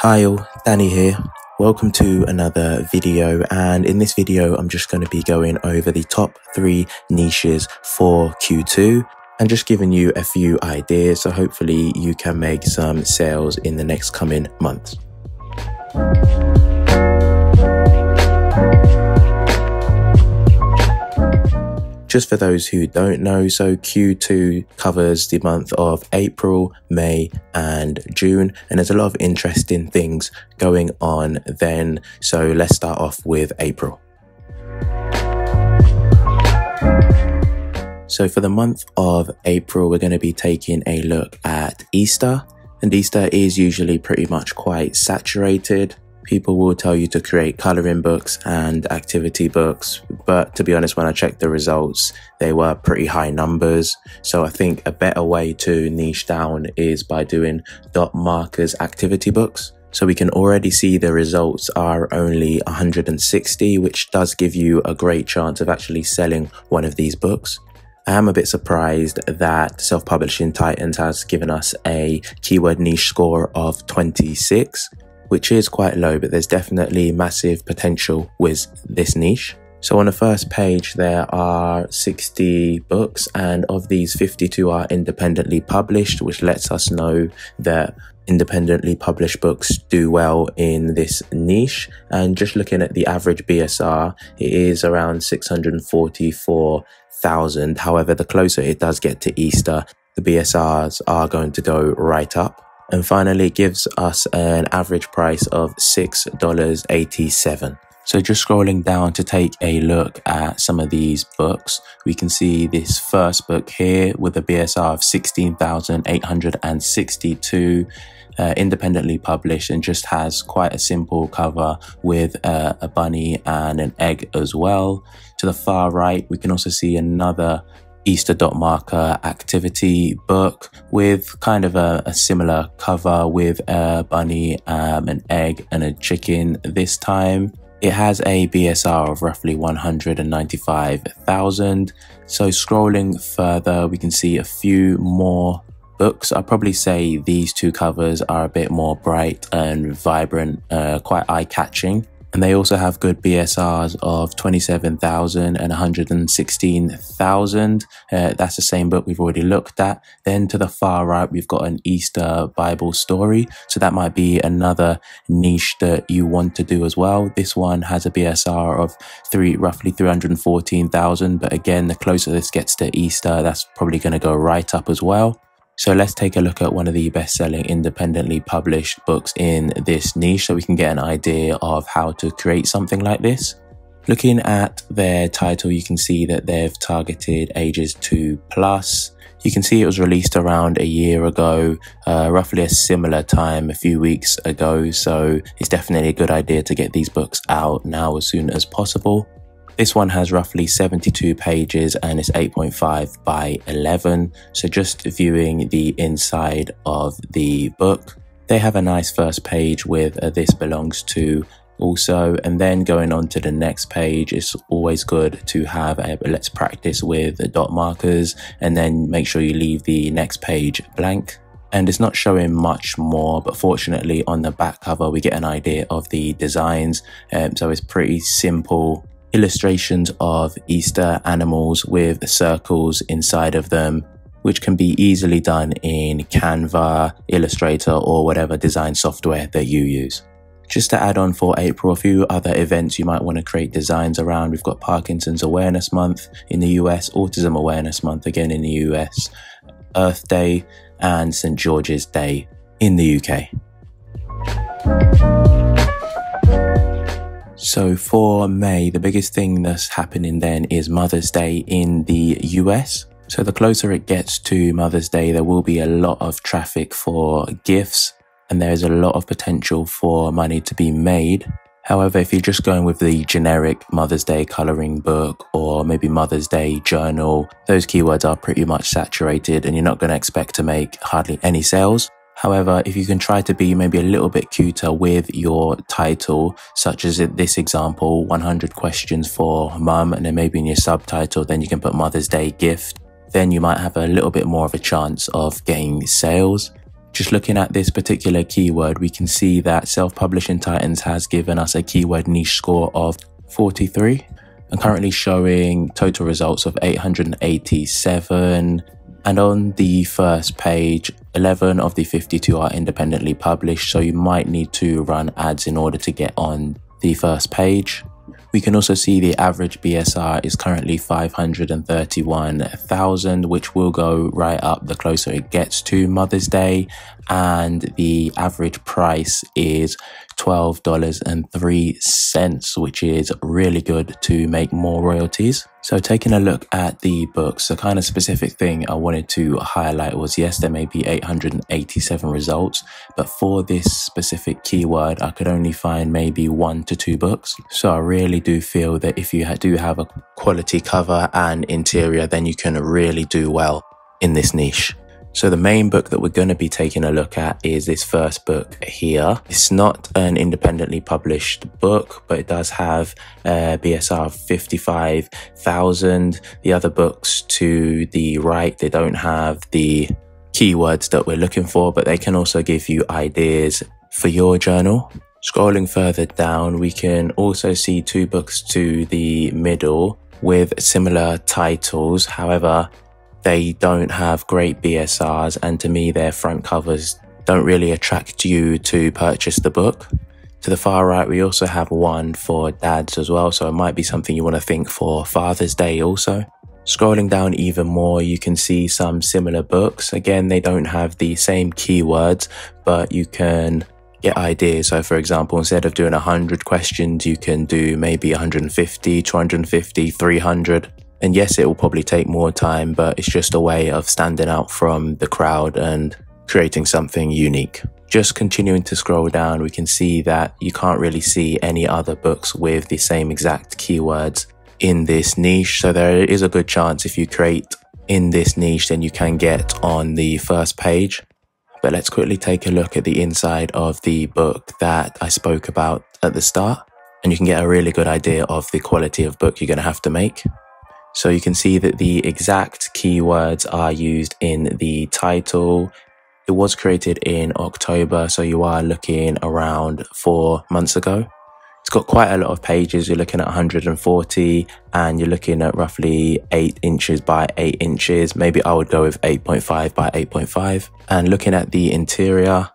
Hi all, Danny here. Welcome to another video, and in this video I'm just going to be going over the top 3 niches for Q2 and just giving you a few ideas so hopefully you can make some sales in the next coming months. Just for those who don't know, so Q2 covers the month of April, May and June, and there's a lot of interesting things going on then. So let's start off with April. So for the month of April, we're going to be taking a look at Easter, and Easter is usually pretty much quite saturated. People will tell you to create colouring books and activity books, but to be honest, when I checked the results, they were pretty high numbers. So I think a better way to niche down is by doing dot markers activity books. So we can already see the results are only 160, which does give you a great chance of actually selling one of these books. I am a bit surprised that Self-Publishing Titans has given us a keyword niche score of 26. Which is quite low, but there's definitely massive potential with this niche. So on the first page, there are 60 books, and of these 52 are independently published, which lets us know that independently published books do well in this niche. And just looking at the average BSR, it is around 644,000. However, the closer it does get to Easter, the BSRs are going to go right up. And finally, it gives us an average price of $6.87. So just scrolling down to take a look at some of these books, we can see this first book here with a BSR of 16,862, independently published, and just has quite a simple cover with a bunny and an egg as well. To the far right, we can also see another Easter dot marker activity book with kind of a similar cover with a bunny, an egg and a chicken this time. It has a BSR of roughly 195,000. So scrolling further, we can see a few more books. I'd probably say these two covers are a bit more bright and vibrant, quite eye-catching. And they also have good BSRs of 27,000 and 116,000. That's the same book we've already looked at. Then to the far right, we've got an Easter Bible story. So that might be another niche that you want to do as well. This one has a BSR of roughly 314,000. But again, the closer this gets to Easter, that's probably going to go right up as well. So let's take a look at one of the best-selling independently published books in this niche so we can get an idea of how to create something like this. Looking at their title, you can see that they've targeted ages 2+. You can see it was released around a year ago, roughly a similar time a few weeks ago. So it's definitely a good idea to get these books out now as soon as possible. This one has roughly 72 pages and it's 8.5 by 11. So just viewing the inside of the book, they have a nice first page with this belongs to also, and then going on to the next page, it's always good to have a let's practice with the dot markers and then make sure you leave the next page blank. And it's not showing much more, but fortunately on the back cover, we get an idea of the designs. So it's pretty simple. Illustrations of Easter animals with circles inside of them, which can be easily done in Canva, Illustrator or whatever design software that you use. Just to add on for April, a few other events you might want to create designs around. We've got Parkinson's Awareness Month in the US, Autism Awareness Month again in the US, Earth Day and St. George's Day in the UK. So for May, the biggest thing that's happening then is Mother's Day in the US. So the closer it gets to Mother's Day, there will be a lot of traffic for gifts and there is a lot of potential for money to be made. However, if you're just going with the generic Mother's Day coloring book or maybe Mother's Day journal, those keywords are pretty much saturated and you're not going to expect to make hardly any sales. However, if you can try to be maybe a little bit cuter with your title, such as in this example, 100 questions for mum, and then maybe in your subtitle, then you can put Mother's Day gift, then you might have a little bit more of a chance of getting sales. Just looking at this particular keyword, we can see that Self-Publishing Titans has given us a keyword niche score of 43 and currently showing total results of 887. And on the first page, 11 of the 52 are independently published, so you might need to run ads in order to get on the first page. We can also see the average BSR is currently 531,000, which will go right up the closer it gets to Mother's Day, and the average price is $12.03, which is really good to make more royalties. So taking a look at the books, the kind of specific thing I wanted to highlight was, yes, there may be 887 results, but for this specific keyword, I could only find maybe 1 to 2 books. So I really do feel that if you do have a quality cover and interior, then you can really do well in this niche. So the main book that we're going to be taking a look at is this first book here. It's not an independently published book, but it does have a BSR of 55,000. The other books to the right, they don't have the keywords that we're looking for, but they can also give you ideas for your journal. Scrolling further down, we can also see 2 books to the middle with similar titles. However, they don't have great BSRs, and to me their front covers don't really attract you to purchase the book. To the far right, we also have one for dads as well, so it might be something you want to think for Father's Day also. Scrolling down even more, you can see some similar books. Again, they don't have the same keywords, but you can get ideas. So for example, instead of doing 100 questions, you can do maybe 150, 250, 300. And yes, it will probably take more time, but it's just a way of standing out from the crowd and creating something unique. Just continuing to scroll down, we can see that you can't really see any other books with the same exact keywords in this niche. So there is a good chance if you create in this niche, then you can get on the first page. But let's quickly take a look at the inside of the book that I spoke about at the start, and you can get a really good idea of the quality of book you're going to have to make. So you can see that the exact keywords are used in the title. It was created in October, so you are looking around 4 months ago. It's got quite a lot of pages. You're looking at 140, and you're looking at roughly 8 inches by 8 inches. Maybe I would go with 8.5 by 8.5. And looking at the interior,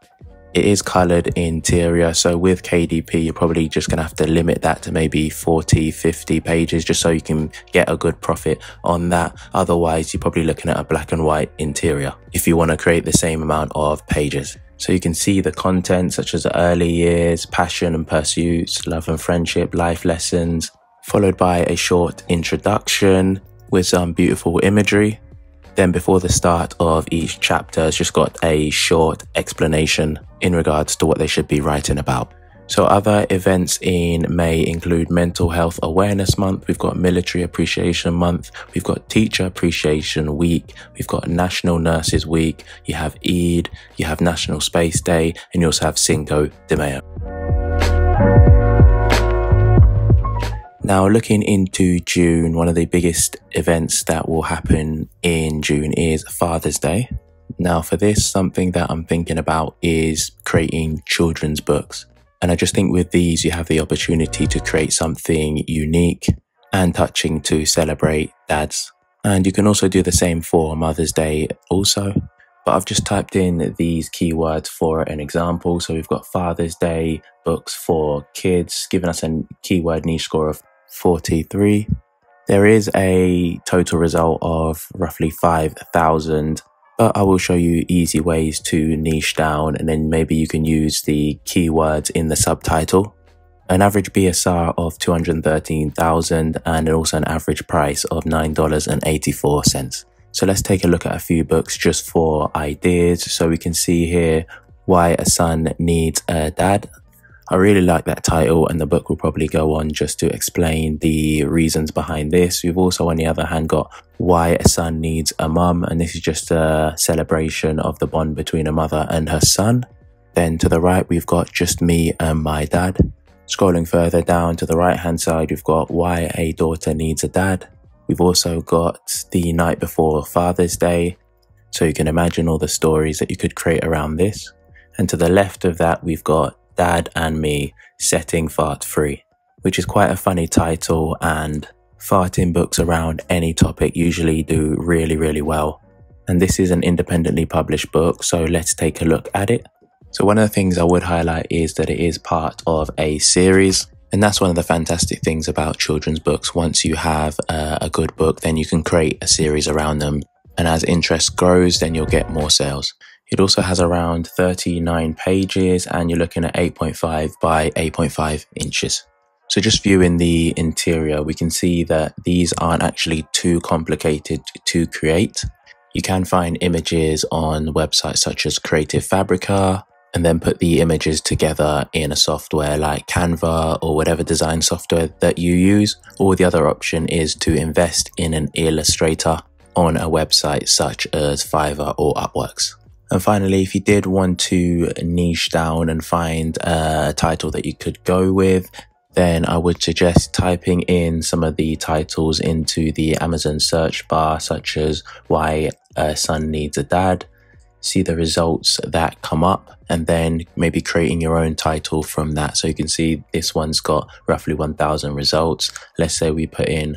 it is colored interior, so with KDP you're probably just gonna have to limit that to maybe 40-50 pages, just so you can get a good profit on that. Otherwise, you're probably looking at a black and white interior if you want to create the same amount of pages. So you can see the content, such as early years, passion and pursuits, love and friendship, life lessons, followed by a short introduction with some beautiful imagery. Then before the start of each chapter, it's just got a short explanation in regards to what they should be writing about. So other events in May include Mental Health Awareness Month, we've got Military Appreciation Month, we've got Teacher Appreciation Week, we've got National Nurses Week, you have Eid, you have National Space Day, and you also have Cinco de Mayo. Now, looking into June, one of the biggest events that will happen in June is Father's Day. Now for this, something that I'm thinking about is creating children's books. And I just think with these, you have the opportunity to create something unique and touching to celebrate dads. And you can also do the same for Mother's Day also. But I've just typed in these keywords for an example. So we've got Father's Day books for kids, giving us a keyword niche score of 43. There is a total result of roughly 5,000, but I will show you easy ways to niche down, and then maybe you can use the keywords in the subtitle. An average BSR of 213,000, and also an average price of $9.84. So let's take a look at a few books just for ideas. So we can see here, Why a Son Needs a Dad. I really like that title, and the book will probably go on just to explain the reasons behind this. We've also, on the other hand, got Why a Son Needs a Mum, and this is just a celebration of the bond between a mother and her son. Then to the right, we've got Just Me and My Dad. Scrolling further down to the right hand side, we've got Why a Daughter Needs a Dad. We've also got The Night Before Father's Day, So you can imagine all the stories that you could create around this. And to the left of that, we've got Dad and Me Setting Fart Free, which is quite a funny title, and farting books around any topic usually do really, really well. And this is an independently published book, so let's take a look at it. So one of the things I would highlight is that it is part of a series. And that's one of the fantastic things about children's books. Once you have a good book, then you can create a series around them. And as interest grows, then you'll get more sales. It also has around 39 pages and you're looking at 8.5 by 8.5 inches. So just viewing the interior, we can see that these aren't actually too complicated to create. You can find images on websites such as Creative Fabrica, and then put the images together in a software like Canva or whatever design software that you use. Or the other option is to invest in an Illustrator on a website such as Fiverr or Upworks. And finally, if you did want to niche down and find a title that you could go with, then I would suggest typing in some of the titles into the Amazon search bar, such as Why a Son Needs a Dad. See the results that come up, and then maybe creating your own title from that. So you can see this one's got roughly 1,000 results. Let's say we put in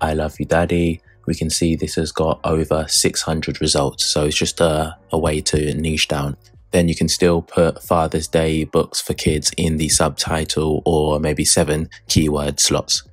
I Love You Daddy. We can see this has got over 600 results. So it's just a way to niche down. Then you can still put Father's Day books for kids in the subtitle, or maybe 7 keyword slots.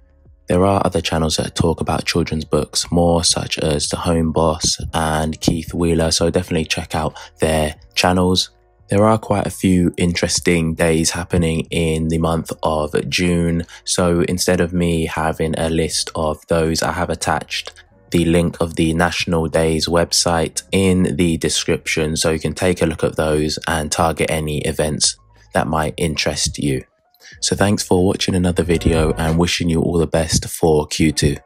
There are other channels that talk about children's books more, such as The Home Boss and Keith Wheeler, so definitely check out their channels. There are quite a few interesting days happening in the month of June, so instead of me having a list of those, I have attached the link of the National Days website in the description, so you can take a look at those and target any events that might interest you. So thanks for watching another video, and wishing you all the best for Q2.